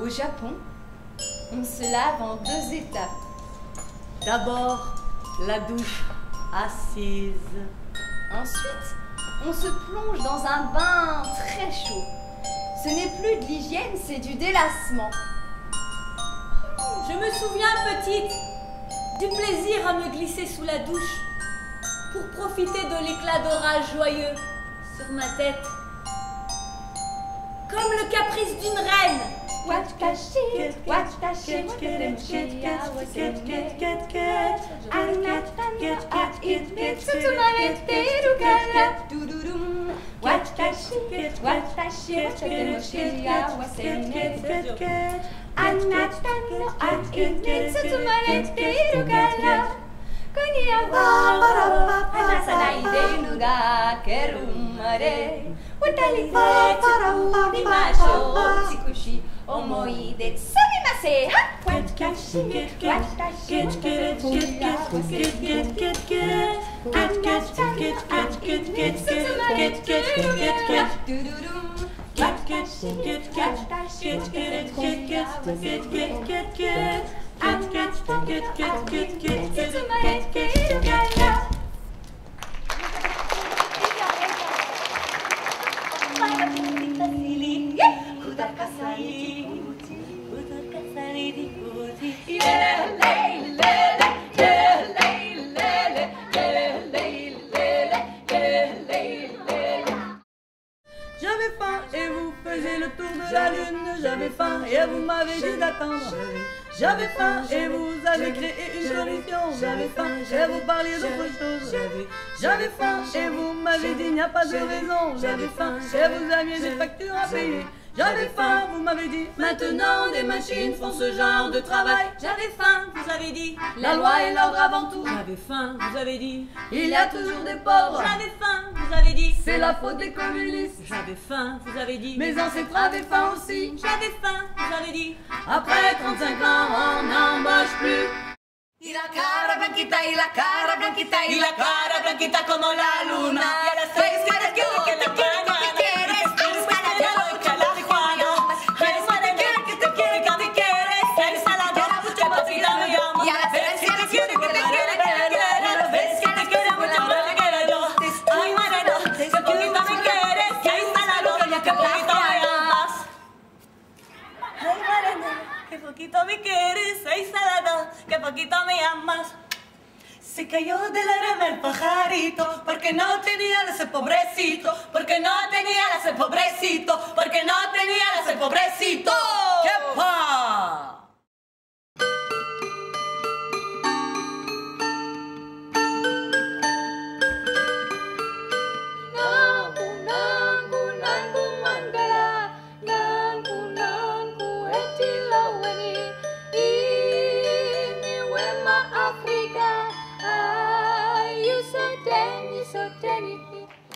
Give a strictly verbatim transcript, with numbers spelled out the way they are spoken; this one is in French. Au Japon, on se lave en deux étapes. D'abord, la douche assise. Ensuite, on se plonge dans un bain très chaud. Ce n'est plus de l'hygiène, c'est du délassement. Je me souviens, petite, du plaisir à me glisser sous la douche pour profiter de l'éclat d'orage joyeux sur ma tête. Comme le caprice d'une reine. What the shit, what the shit, what the shit, what the shit, I'm not done, I eat it, so to my head, do gala, do do do. What the shit, what the shit, what the shit, what the shit, I'm not done, I eat it, so to my head, do gala. Konya wa, anasanai deinu ga kerumare. Watali wa, nimashou, tsukushi. Omoi de tsumimasen. What kashi, what kashi, what kashi. J'avais faim et vous avez créé une solution. J'avais faim et vous parliez d'autre chose. J'avais faim et vous m'avez dit il n'y a pas de raison. J'avais faim et vous aviez des factures à payer. J'avais faim, vous m'avez dit maintenant des machines font ce genre de travail. J'avais faim, vous avez dit la loi et l'ordre avant tout. J'avais faim, vous avez dit il y a toujours des pauvres. J'avais faim, vous avez dit c'est la faute des communistes. J'avais faim, vous avez dit mes ancêtres avaient faim aussi. J'avais faim, vous avez dit après trente-cinq ans on n'embauche plus. Y la cara blanquita, y la cara blanquita, y la cara blanquita como la luna. Se cayó del arma el pajarito, porque no tenía las el pobrecito, porque no tenía las el pobrecito, porque no tenía las el pobrecito. ¡Yepa! Thank you.